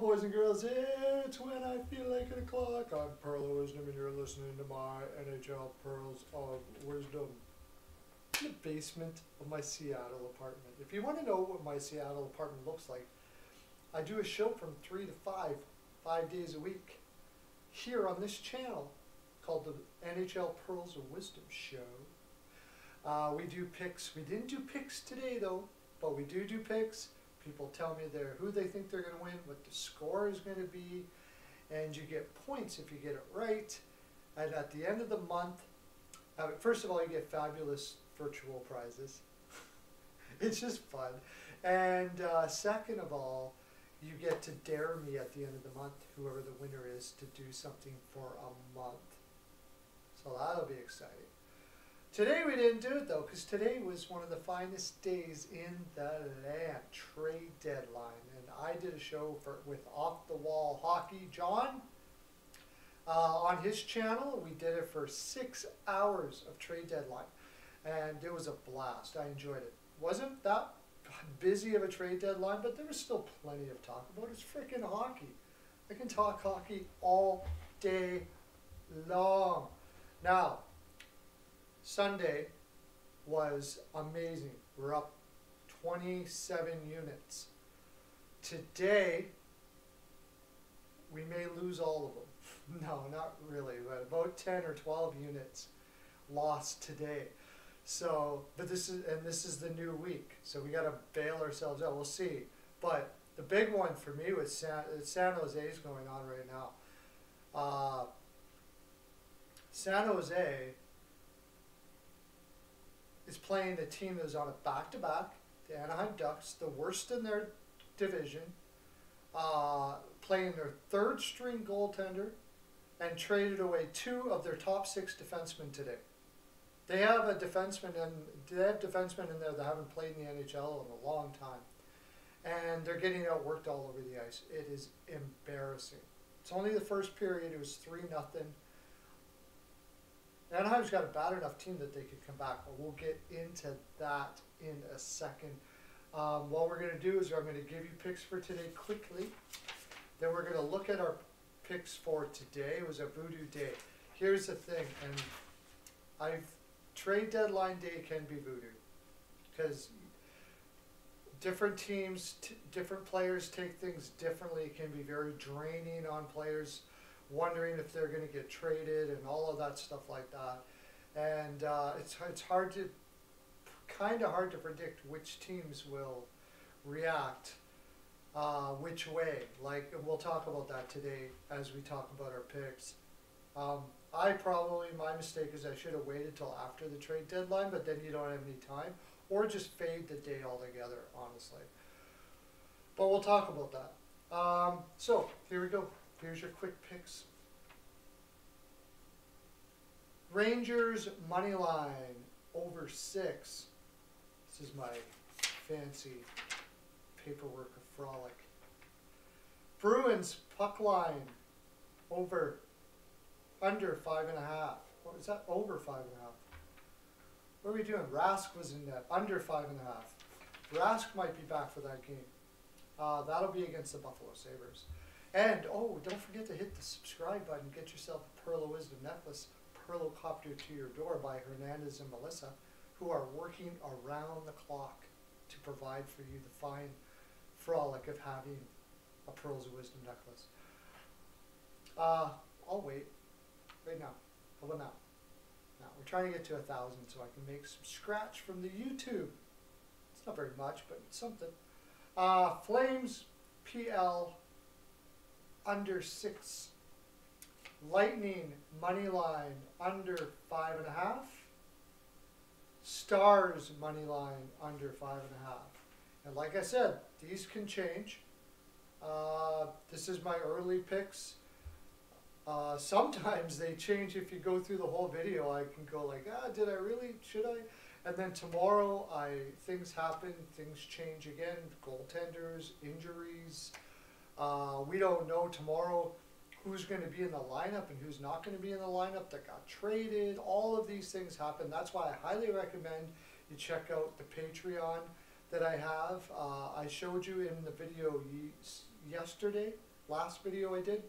boys and girls. It's when I feel like a clock. I'm Pearl of Wisdom, and you're listening to my NHL Pearls of Wisdom in the basement of my Seattle apartment. If you want to know what my Seattle apartment looks like, I do a show from 3 to 5, 5 days a week, here on this channel called the NHL Pearls of Wisdom Show. We do picks. We didn't do picks today, though, but we do picks. People tell me who they think they're going to win, what the score is going to be, and you get points if you get it right. And at the end of the month, first of all, you get fabulous virtual prizes. It's just fun. And second of all, you get to dare me at the end of the month, whoever the winner is, to do something for a month. So that'll be exciting. Today we didn't do it, though, because today was one of the finest days in the land, trade deadline. And I did a show with off-the-wall hockey John on his channel. We did it for 6 hours of trade deadline, and it was a blast. I enjoyed it. Wasn't that busy of a trade deadline, but there was still plenty of talk about it. It's freaking hockey. I can talk hockey all day long. Now, Sunday was amazing. We're up 27 units. Today, we may lose all of them. No, not really, but about 10 or 12 units lost today. So, but this is the new week. So we got to bail ourselves out. We'll see. But the big one for me was San Jose's going on right now. San Jose is playing a team that is on a back-to-back, the Anaheim Ducks, the worst in their division, playing their third-string goaltender, and traded away 2 of their top 6 defensemen today. They have defensemen in there that haven't played in the NHL in a long time, and they're getting outworked all over the ice. It is embarrassing. It's only the first period. It was 3-0. Anaheim's got a bad enough team that they could come back, but we'll get into that in a second. What we're going to do is I'm going to give you picks for today quickly. Then we're going to look at our picks for today. It was a voodoo day. Here's the thing, and trade deadline day can be voodoo because different teams, different players take things differently. It can be very draining on players, wondering if they're going to get traded and all of that stuff like that, and it's kind of hard to predict which teams will react which way. Like, we'll talk about that today as we talk about our picks. My mistake is I should have waited till after the trade deadline, but then you don't have any time, or just fade the day altogether, honestly. But we'll talk about that. So here we go. Here's your quick picks. Rangers money line over 6. This is my fancy paperwork of frolic. Bruins puck line under 5.5. What was that? Over 5.5. What are we doing? Rask was in net. Under 5.5. Rask might be back for that game. That'll be against the Buffalo Sabres. And, oh, don't forget to hit the subscribe button. Get yourself a Pearl of Wisdom necklace, Pearlocopter to your door by Hernandez and Melissa, who are working around the clock to provide for you the fine frolic of having a Pearls of Wisdom necklace. I'll wait. Right now. How about now? Now, we're trying to get to 1,000 so I can make some scratch from the YouTube. It's not very much, but it's something. Flames, PL, under 6. Lightning money line under 5.5. Stars money line under 5.5. And like I said, these can change. This is my early picks. Sometimes they change. If you go through the whole video, I can go like, did I really? Should I? And then tomorrow, things happen. Things change again. Goaltenders, injuries. We don't know tomorrow who's going to be in the lineup and who's not going to be in the lineup that got traded. All of these things happen. That's why I highly recommend you check out the Patreon that I have. I showed you in the video yesterday last video I did.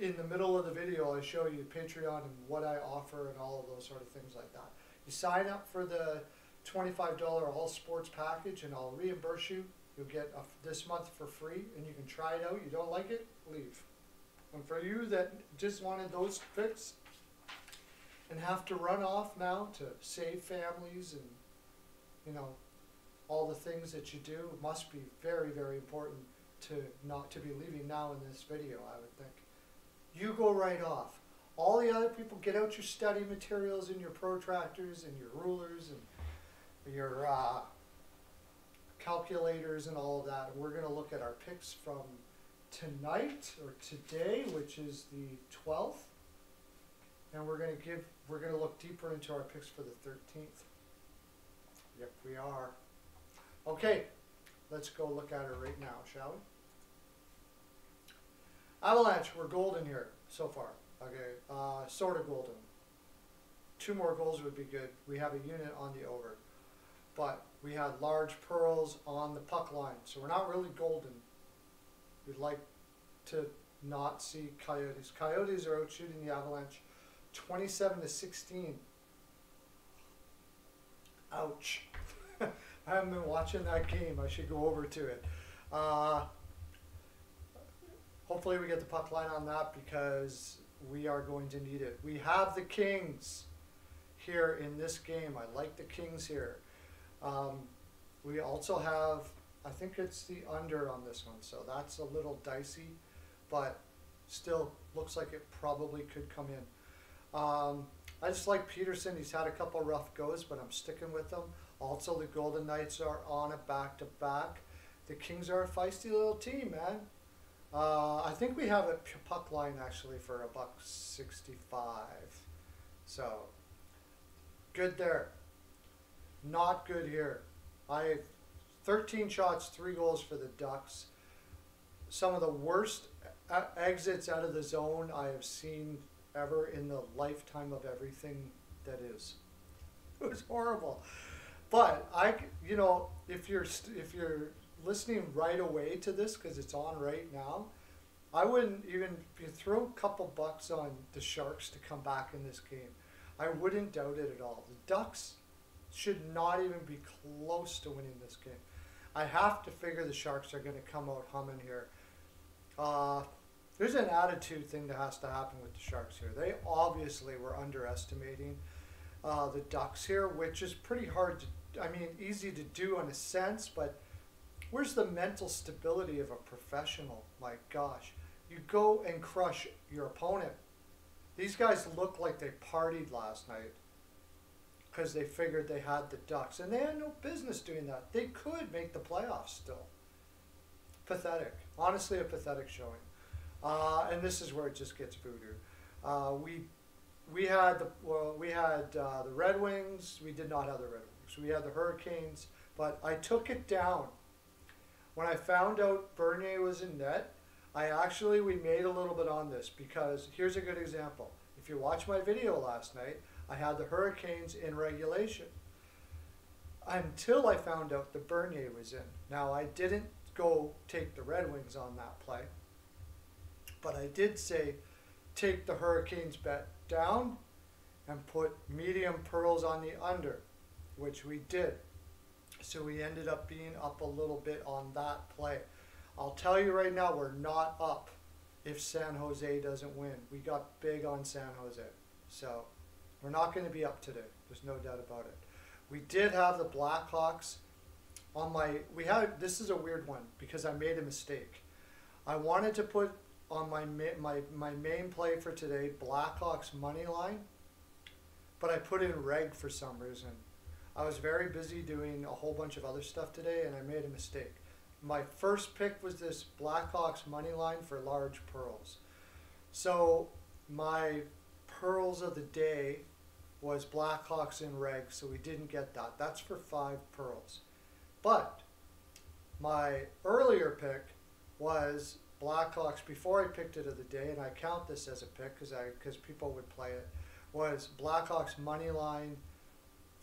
In the middle of the video, I show you Patreon and what I offer and all of those sort of things like that. You sign up for the $25 all sports package and I'll reimburse you. You'll get this month for free and you can try it out. You don't like it, leave. And for you that just wanted those fixed and have to run off now to save families and, you know, all the things that you do, must be very, very important to not to be leaving now in this video, I would think. You go right off. All the other people, get out your study materials and your protractors and your rulers and your calculators and all of that. We're going to look at our picks from tonight or today, which is the 12th, and we're going to look deeper into our picks for the 13th. Yep, we are. Okay, let's go look at her right now, shall we? Avalanche, we're golden here so far. Okay, sort of golden. 2 more goals would be good. We have a unit on the over, but we had large pearls on the puck line, so we're not really golden. We'd like to not see Coyotes. Coyotes are out shooting the Avalanche 27-16. Ouch. I haven't been watching that game. I should go over to it. Hopefully we get the puck line on that because we are going to need it. We have the Kings here in this game. I like the Kings here. We also have, I think it's the under on this one, so that's a little dicey, but still looks like it probably could come in. I just like Peterson. He's had a couple rough goes, but I'm sticking with him. Also, the Golden Knights are on a back-to-back. The Kings are a feisty little team, man. I think we have a puck line, actually, for $1.65. So, good there. Not good here. 13 shots, 3 goals for the Ducks. Some of the worst exits out of the zone I have seen ever in the lifetime of everything that is. It was horrible. But you know, if you're listening right away to this because it's on right now, I wouldn't even throw a couple bucks on the Sharks to come back in this game. I wouldn't doubt it at all. The Ducks should not even be close to winning this game. I have to figure the Sharks are going to come out humming here. There's an attitude thing that has to happen with the Sharks here. They obviously were underestimating the Ducks here, which is pretty hard to, I mean, easy to do in a sense, but where's the mental stability of a professional? My gosh. You go and crush your opponent. These guys look like they partied last night because they figured they had the Ducks, and they had no business doing that. They could make the playoffs still. Pathetic. Honestly, a pathetic showing. And this is where it just gets voodoo. We had the Red Wings. We did not have the Red Wings. We had the Hurricanes, but I took it down. When I found out Bernier was in net, we made a little bit on this because here's a good example. If you watch my video last night, I had the Hurricanes in regulation until I found out the Bernier was in. Now, I didn't go take the Red Wings on that play, but I did say take the Hurricanes bet down and put medium pearls on the under, which we did. So we ended up being up a little bit on that play. I'll tell you right now, we're not up if San Jose doesn't win. We got big on San Jose. So we're not going to be up today. There's no doubt about it. We did have the Blackhawks on my, we had, this is a weird one because I made a mistake. I wanted to put on my main play for today, Blackhawks money line, but I put in reg for some reason. I was very busy doing a whole bunch of other stuff today and I made a mistake. My first pick was this Blackhawks money line for large pearls. So my pearls of the day was Blackhawks in reg, so we didn't get that. That's for 5 pearls. But my earlier pick was Blackhawks, before I picked it of the day, and I count this as a pick because people would play it, was Blackhawks money line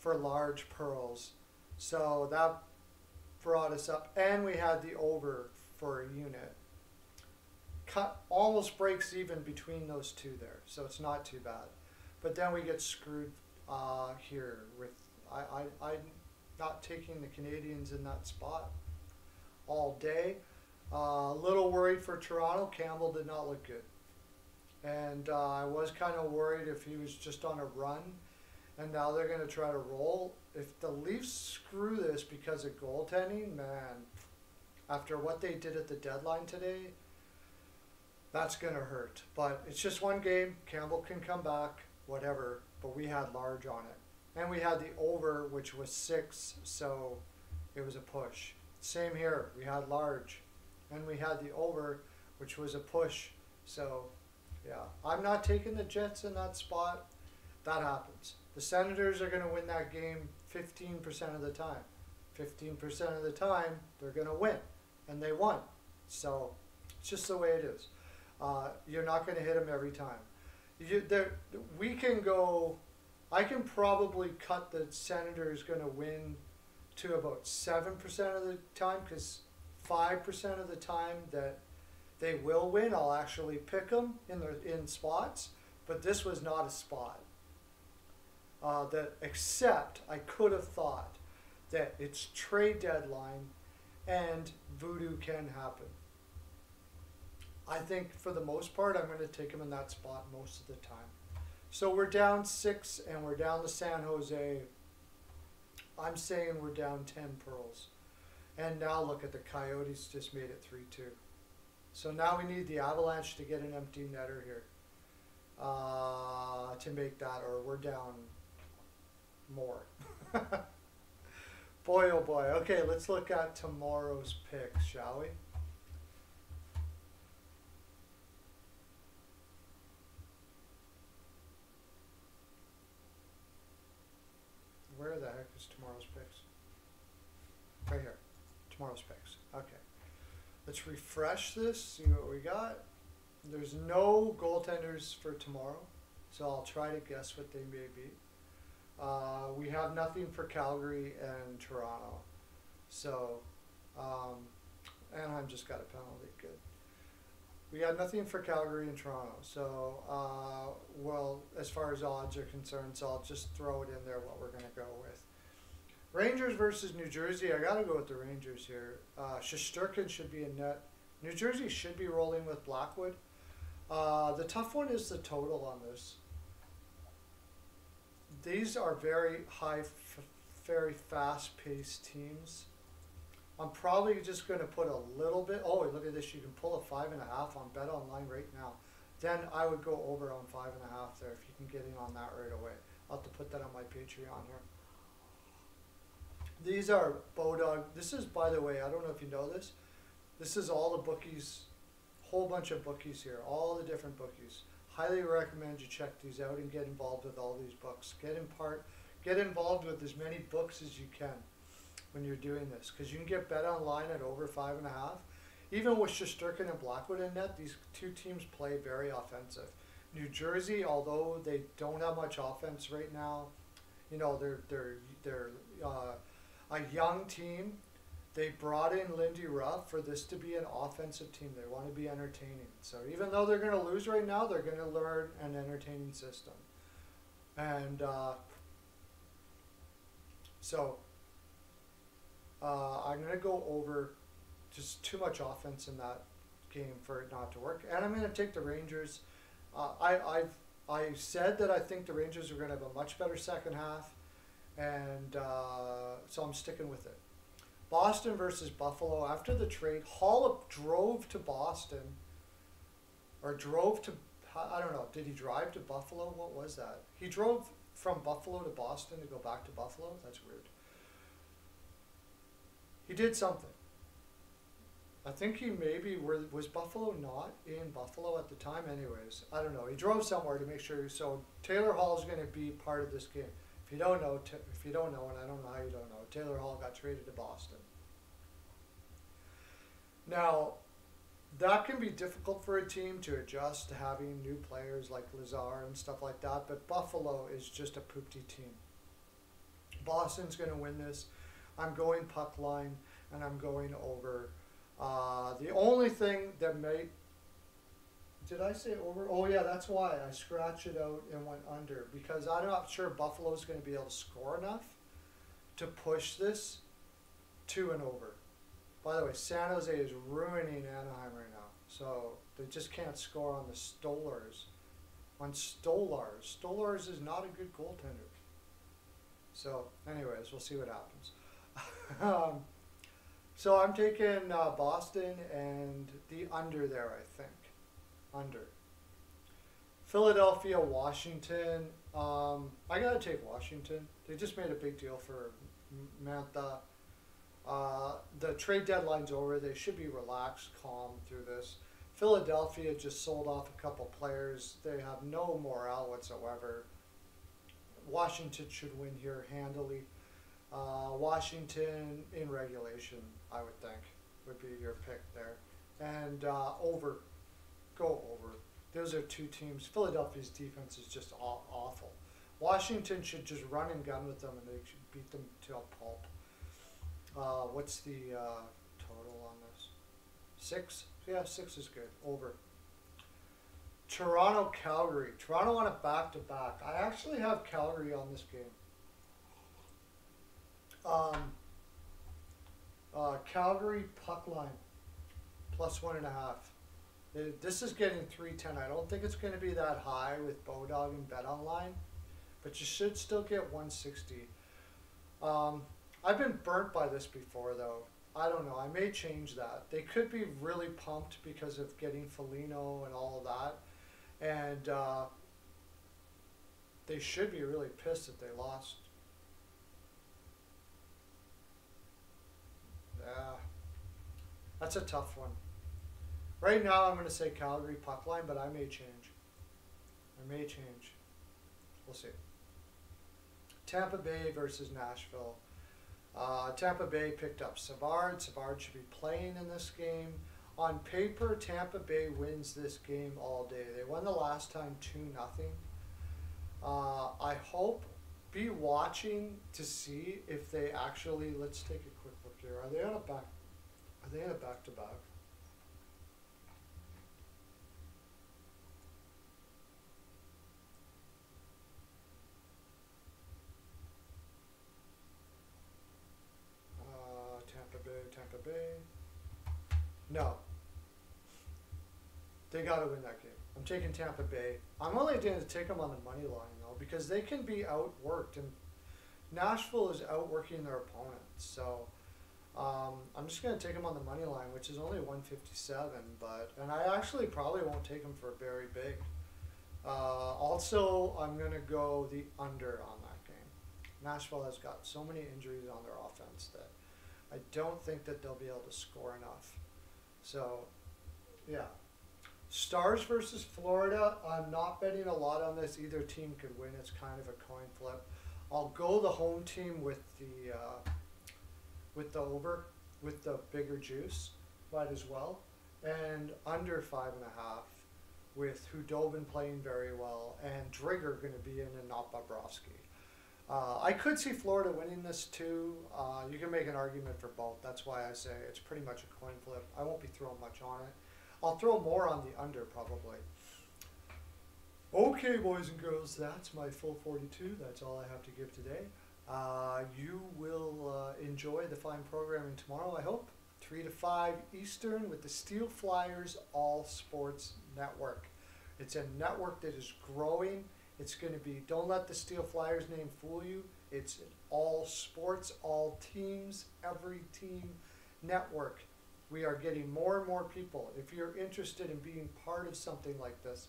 for large pearls. So that brought us up, and we had the over for a unit. cut almost breaks even between those two there, so it's not too bad. But then we get screwed here with I'm not taking the Canadians in that spot all day. A little worried for Toronto. Campbell did not look good. And I was kind of worried if he was just on a run, and now they're going to try to roll. If the Leafs screw this because of goaltending, man, after what they did at the deadline today, that's going to hurt. But it's just one game. Campbell can come back, whatever. But we had large on it. And we had the over, which was 6, so it was a push. Same here. We had large. And we had the over, which was a push, so... yeah, I'm not taking the Jets in that spot. That happens. The Senators are going to win that game 15% of the time. 15% of the time, they're going to win. And they won. So, it's just the way it is. You're not going to hit them every time. We can go... I can probably cut the Senators going to win to about 7% of the time, because 5% of the time that... they will win. I'll actually pick them in spots, but this was not a spot. Except I could have thought that it's trade deadline and voodoo can happen. I think for the most part, I'm going to take them in that spot most of the time. So we're down 6 and we're down to San Jose. I'm saying we're down 10 Pearls. And now look at the Coyotes just made it 3-2. So now we need the Avalanche to get an empty netter here to make that, or we're down more. Boy, oh boy. Okay, let's look at tomorrow's picks, shall we? Where the heck is tomorrow's picks? Right here. Tomorrow's picks. Okay. Let's refresh this, see what we got. There's no goaltenders for tomorrow, so I'll try to guess what they may be. We have nothing for Calgary and Toronto. So, Anaheim just got a penalty, good. We have nothing for Calgary and Toronto. So, well, as far as odds are concerned, so I'll just throw it in there what we're gonna go with. Rangers versus New Jersey. I gotta go with the Rangers here. Shesterkin should be in net. New Jersey should be rolling with Blackwood. The tough one is the total on this. These are very high, very fast-paced teams. I'm probably just going to put a little bit. Oh, look at this! You can pull a 5.5 on BetOnline right now. Then I would go over on 5.5 there if you can get in on that right away. I'll have to put that on my Patreon here. These are Bodog. This is, by the way, I don't know if you know this. This is all the bookies, whole bunch of bookies here, all the different bookies. Highly recommend you check these out and get involved with all these books. Get involved with as many books as you can when you're doing this, because you can get BetOnline at over 5.5. Even with Shesterkin and Blackwood in net, these two teams play very offensive. New Jersey, although they don't have much offense right now, you know, they're a young team. They brought in Lindy Ruff for this to be an offensive team. They want to be entertaining. So even though they're going to lose right now, they're going to learn an entertaining system. And I'm going to go over. Just too much offense in that game for it not to work. And I'm going to take the Rangers. I said that I think the Rangers are going to have a much better second half. And so I'm sticking with it. Boston versus Buffalo. After the trade, Hall drove to Boston, or drove to, I don't know, did he drive to Buffalo? What was that? He drove from Buffalo to Boston to go back to Buffalo? That's weird. He did something. I think he maybe, was Buffalo not in Buffalo at the time anyways? I don't know. He drove somewhere to make sure. So Taylor Hall is going to be part of this game. If you don't know, and I don't know how you don't know, Taylor Hall got traded to Boston. Now, that can be difficult for a team to adjust to having new players like Lazar and stuff like that, but Buffalo is just a poopty team. Boston's going to win this. I'm going puck line, and I'm going over. The only thing that might Did I say over? Oh, yeah, that's why I scratched it out and went under, because I'm not sure Buffalo's going to be able to score enough to push this to an over. By the way, San Jose is ruining Anaheim right now, so they just can't score on the Stolarz. On Stolarz. Stolarz is not a good goaltender. So, anyways, we'll see what happens. So I'm taking Boston and the under there, I think. Under. Philadelphia, Washington. I got to take Washington. They just made a big deal for Manta. The trade deadline's over. They should be relaxed, calm through this. Philadelphia just sold off a couple players. They have no morale whatsoever. Washington should win here handily. Washington in regulation, I would think, would be your pick there. And over. Go over. Those are two teams. Philadelphia's defense is just awful. Washington should just run and gun with them, and they should beat them to a pulp. What's the total on this? 6? Yeah, 6 is good. Over. Toronto, Calgary. Toronto on a back-to-back. I actually have Calgary on this game. Calgary puck line. +1.5. This is getting 310. I don't think it's going to be that high with Bodog and BetOnline, but you should still get 160. I've been burnt by this before, though. I don't know. I may change that. They could be really pumped because of getting Foligno and all of that, and they should be really pissed that they lost. Yeah, that's a tough one. Right now, I'm going to say Calgary puck line, but I may change. I may change. We'll see. Tampa Bay versus Nashville. Tampa Bay picked up Savard. Savard should be playing in this game. On paper, Tampa Bay wins this game all day. They won the last time 2-0. I hope. Be watching to see if they actually... Let's take a quick look here. Are they on a back? Are they on a back-to-back? No. They got to win that game. I'm taking Tampa Bay. I'm only going to take them on the money line, though, because they can be outworked, and Nashville is outworking their opponents. So I'm just going to take them on the money line, which is only 157. And I actually probably won't take them for very big. Also, I'm going to go the under on that game. Nashville has got so many injuries on their offense that I don't think that they'll be able to score enough. So, yeah. Stars versus Florida. I'm not betting a lot on this. Either team could win. It's kind of a coin flip. I'll go the home team with the over, with the bigger juice, might as well, and under 5.5 with Hudobin playing very well and Drigger going to be in and not Bobrovsky. I could see Florida winning this too. You can make an argument for both. That's why I say it's pretty much a coin flip. I won't be throwing much on it. I'll throw more on the under probably. Okay, boys and girls, that's my full 42. That's all I have to give today. You will enjoy the fine programming tomorrow, I hope. 3 to 5 Eastern with the Steel Flyers All Sports Network. It's a network that is growing. It's going to be, don't let the Steel Flyers name fool you. It's an all sports, all teams, every team network. We are getting more and more people. If you're interested in being part of something like this,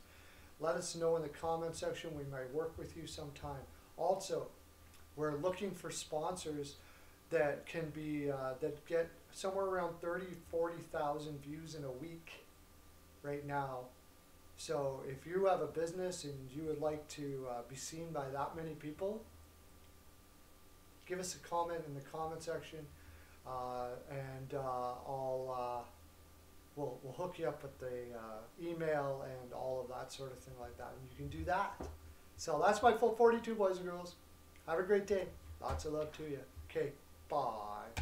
let us know in the comment section. We might work with you sometime. Also, we're looking for sponsors that can be, that get somewhere around 40,000 views in a week right now. So if you have a business and you would like to be seen by that many people, give us a comment in the comment section, and we'll hook you up with the email and all of that sort of thing like that, and you can do that. So that's my full 42, boys and girls. Have a great day. Lots of love to you. Okay, bye.